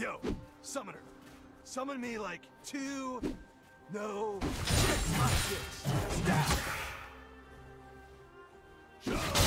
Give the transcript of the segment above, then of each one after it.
Yo, summoner, summon me like two, no, six objects. Stop.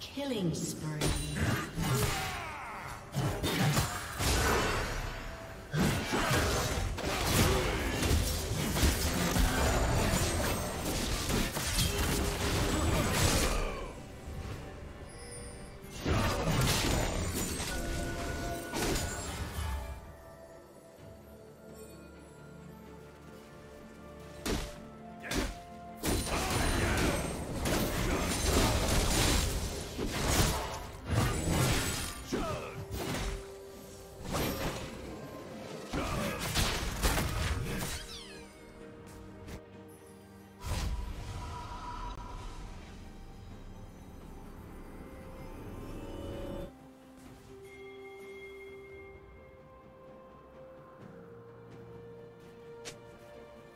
Killing spree.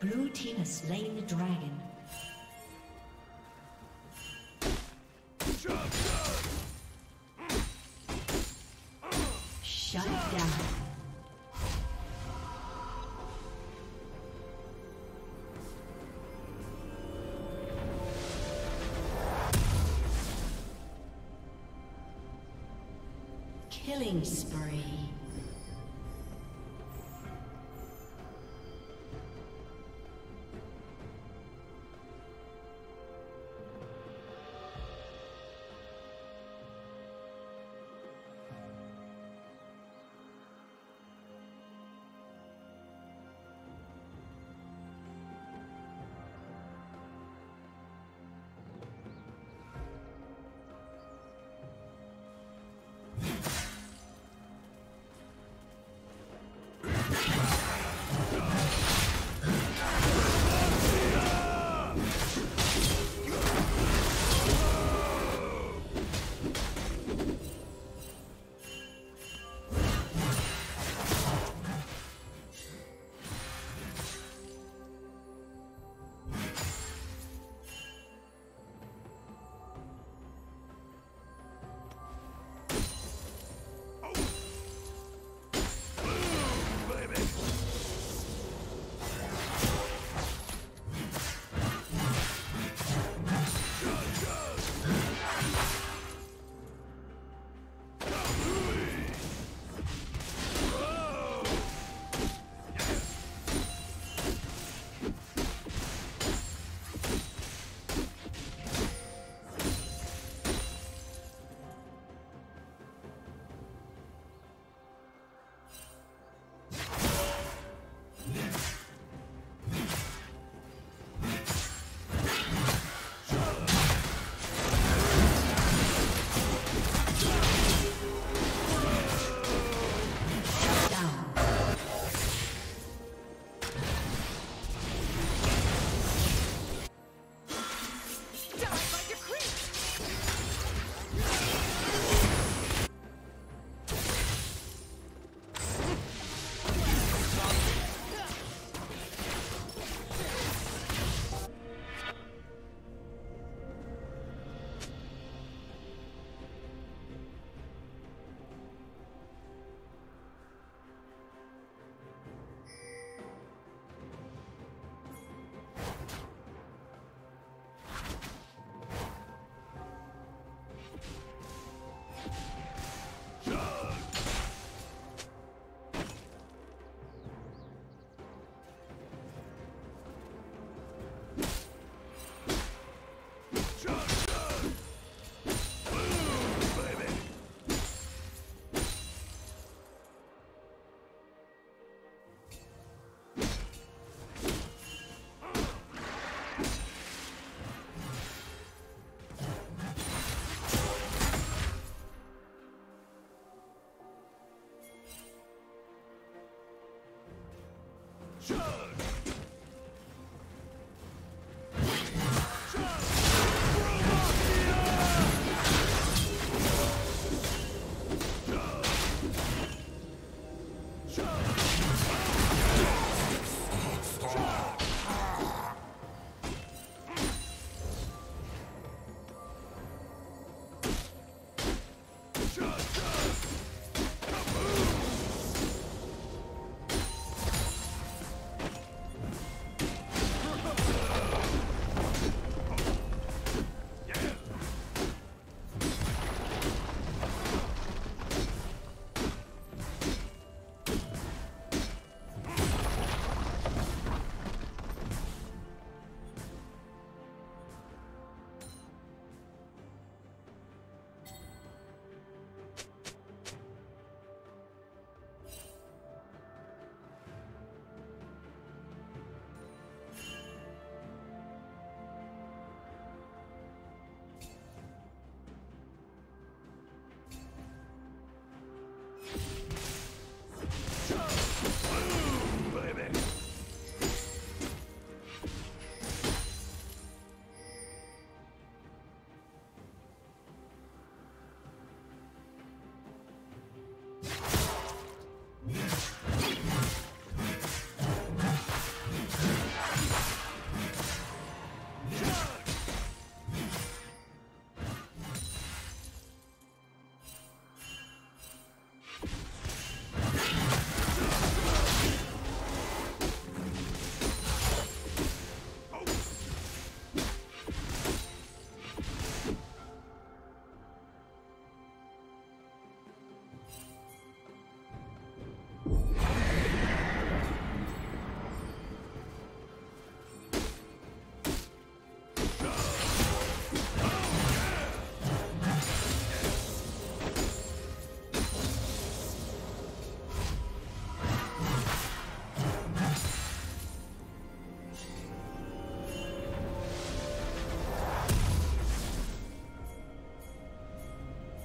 Blue team has slain the dragon. Killing spree. Go!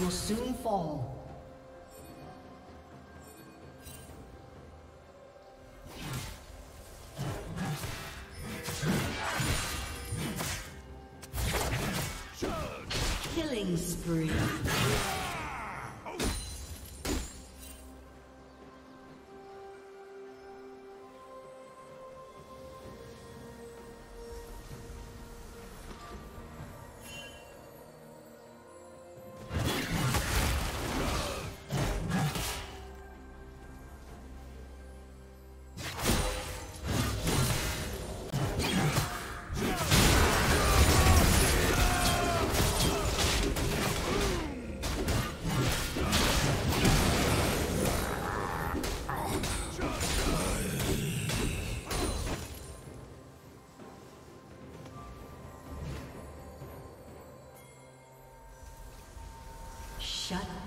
Will soon fall. Killing spree. Shut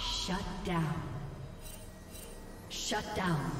Shut down. Shut down.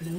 Blue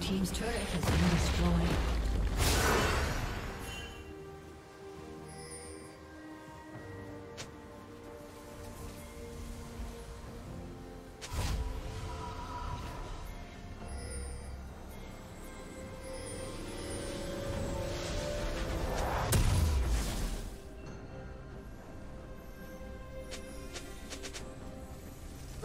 Team's turret has been destroyed.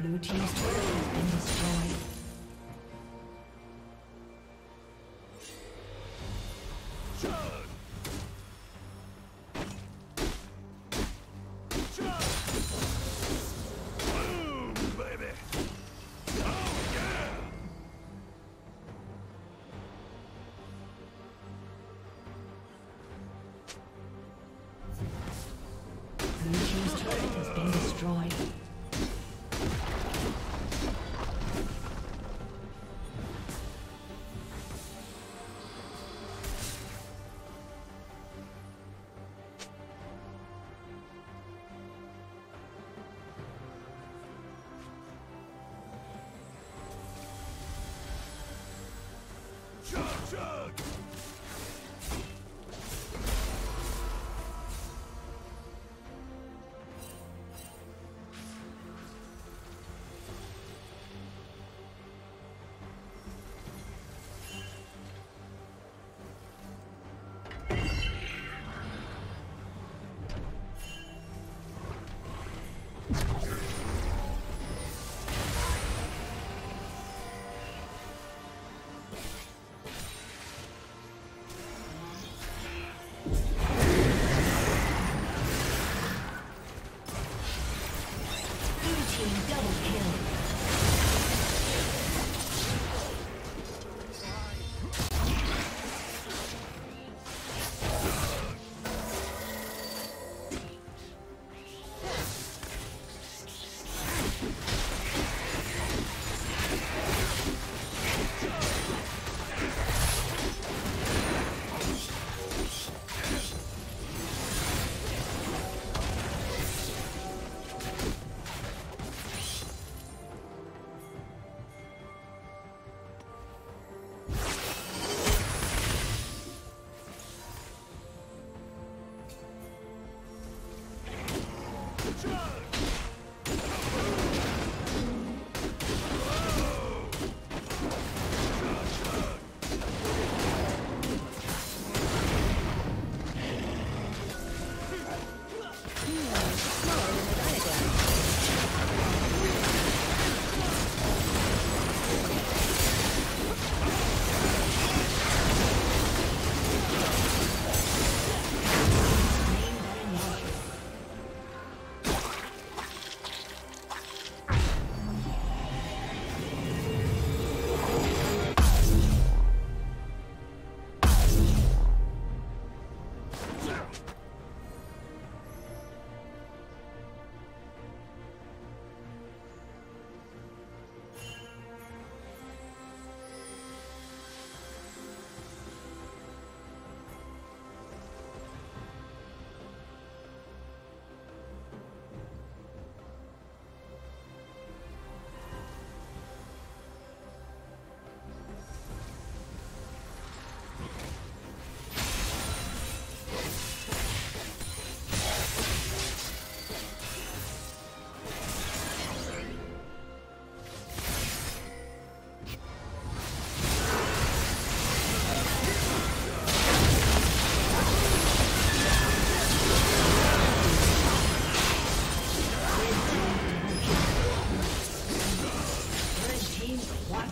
Blue team's turret has been destroyed. Chug!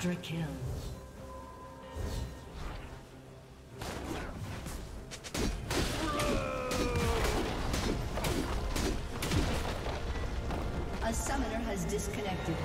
Extra kill. A summoner has disconnected.